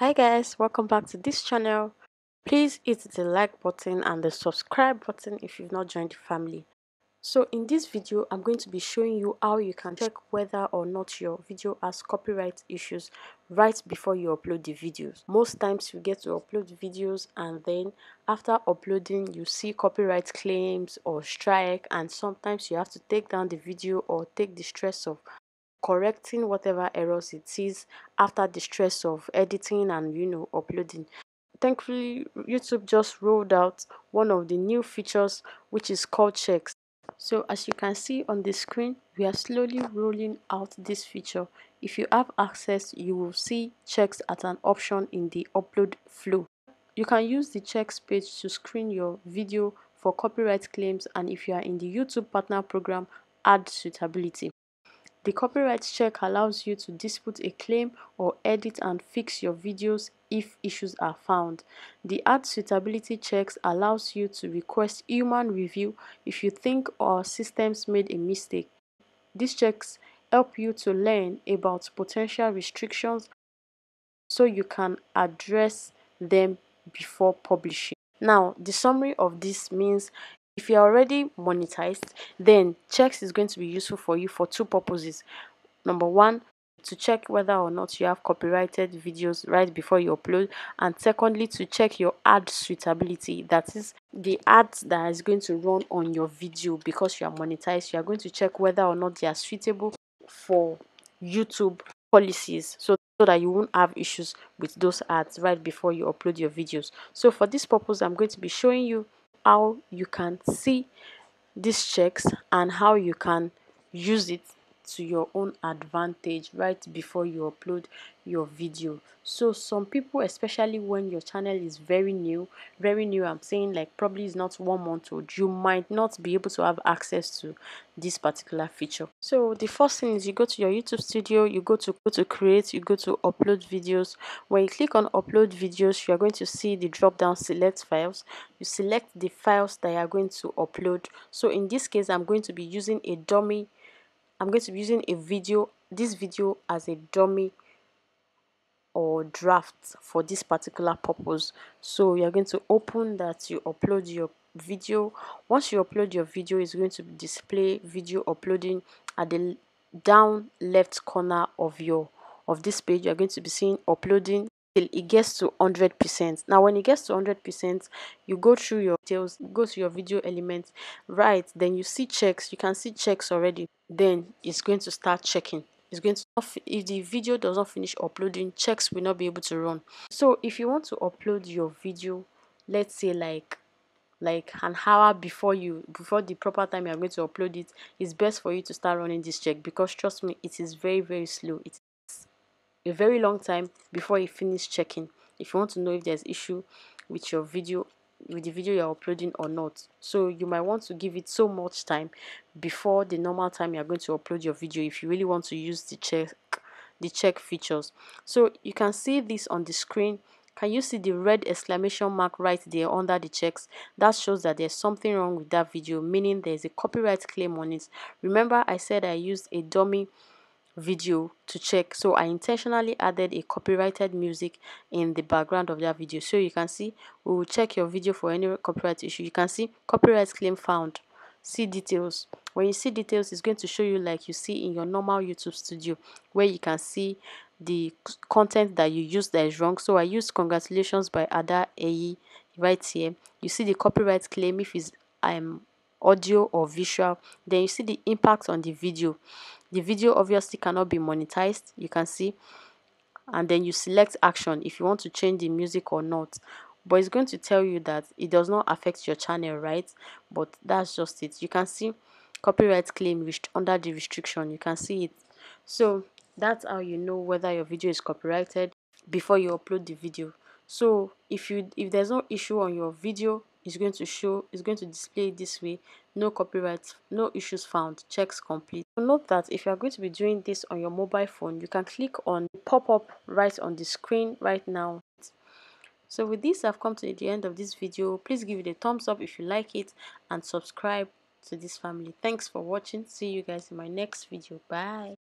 Hi guys, welcome back to this channel. Please hit the like button and the subscribe button if you've not joined the family. So in this video, I'm going to be showing you how you can check whether or not your video has copyright issues right before you upload the videos. Most times you get to upload videos and then after uploading you see copyright claims or strike, and sometimes you have to take down the video or take the stress of correcting whatever errors it is after the stress of editing and uploading. Thankfully, YouTube just rolled out one of the new features which is called checks. So as you can see on the screen, we are slowly rolling out this feature. If you have access, you will see checks as an option in the upload flow. You can use the checks page to screen your video for copyright claims, and if you are in the YouTube Partner program, add suitability. The copyright check allows you to dispute a claim or edit and fix your videos if issues are found. The Add Suitability checks allows you to request human review if you think our systems made a mistake. These checks help you to learn about potential restrictions so you can address them before publishing. Now, the summary of this means if you are already monetized, then checks is going to be useful for you for two purposes. Number one, to check whether or not you have copyrighted videos right before you upload, and secondly, to check your ad suitability, that is the ads that is going to run on your video. Because you are monetized, you are going to check whether or not they are suitable for YouTube policies, so that you won't have issues with those ads right before you upload your videos. So for this purpose, I'm going to be showing you how you can see these checks and how you can use it to your own advantage right before you upload your video. So some people, especially when your channel is very new, I'm saying like probably it's not 1 month old, you might not be able to have access to this particular feature. So the first thing is you go to your YouTube Studio, you go to create, you go to upload videos. When you click on upload videos, you are going to see the drop down select files. You select the files that you are going to upload. So in this case, I'm going to be using a video, this video as a dummy or draft for this particular purpose. So you're going to open that, you upload your video. Once you upload your video, it's going to display video uploading at the down left corner of this page. You're going to be seeing uploading till it gets to 100%. Now when it gets to 100%, you go through your details, go to your video elements, right? Then you see checks, you can see checks already. Then it's going to start checking. If the video doesn't finish uploading, checks will not be able to run. So if you want to upload your video, let's say like an hour before the proper time you are going to upload it, it's best for you to start running this check, because trust me, it is very, very slow. It's a very long time before you finish checking if you want to know if there's issue with your video, with the video you're uploading or not. So you might want to give it so much time before the normal time you're going to upload your video if you really want to use the check features. So you can see this on the screen. Can you see the red exclamation mark right there under the checks? That shows that there's something wrong with that video, meaning there's a copyright claim on it. Remember I said I used a dummy video to check, so I intentionally added a copyrighted music in the background of that video. So you can see we will check your video for any copyright issue. You can see copyright claim found. See details. When you see details, it's going to show you like you see in your normal YouTube Studio, where you can see the content that you use that is wrong. So I used "Congratulations" by Ada AE right here. You see the copyright claim if it's audio or visual. Then you see the impact on the video. The video obviously cannot be monetized, you can see, and then you select action if you want to change the music or not. But it's going to tell you that it does not affect your channel, right? But that's just it. You can see copyright claim under the restriction, you can see it. So that's how you know whether your video is copyrighted before you upload the video. So if there's no issue on your video, it's going to display this way: no copyright, no issues found, checks complete. Note that if you are going to be doing this on your mobile phone, you can click on the pop-up right on the screen right now. So with this, I've come to the end of this video. Please give it a thumbs up if you like it and subscribe to this family. Thanks for watching. See you guys in my next video. Bye.